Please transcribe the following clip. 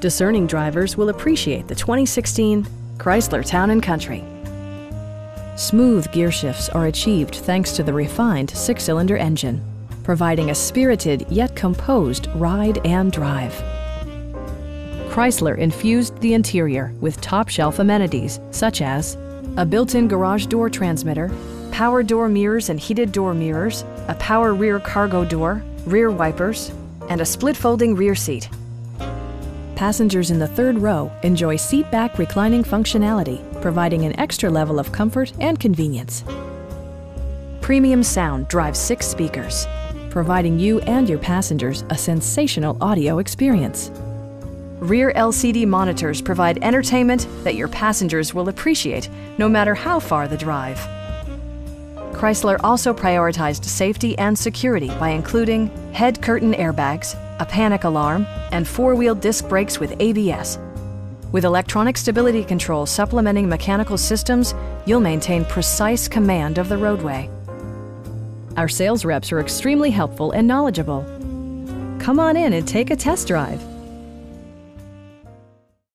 Discerning drivers will appreciate the 2016 Chrysler Town & Country. Smooth gear shifts are achieved thanks to the refined six-cylinder engine, providing a spirited yet composed ride and drive. Chrysler infused the interior with top-shelf amenities such as a built-in garage door transmitter, power door mirrors and heated door mirrors, a power rear cargo door, rear wipers, and a split-folding rear seat. Passengers in the third row enjoy seat-back reclining functionality, providing an extra level of comfort and convenience. Premium sound drives 6 speakers, providing you and your passengers a sensational audio experience. Rear LCD monitors provide entertainment that your passengers will appreciate, no matter how far the drive. Chrysler also prioritized safety and security by including head curtain airbags, a panic alarm, and 4-wheel disc brakes with ABS. With electronic stability control supplementing mechanical systems, you'll maintain precise command of the roadway. Our sales reps are extremely helpful and knowledgeable. Come on in and take a test drive.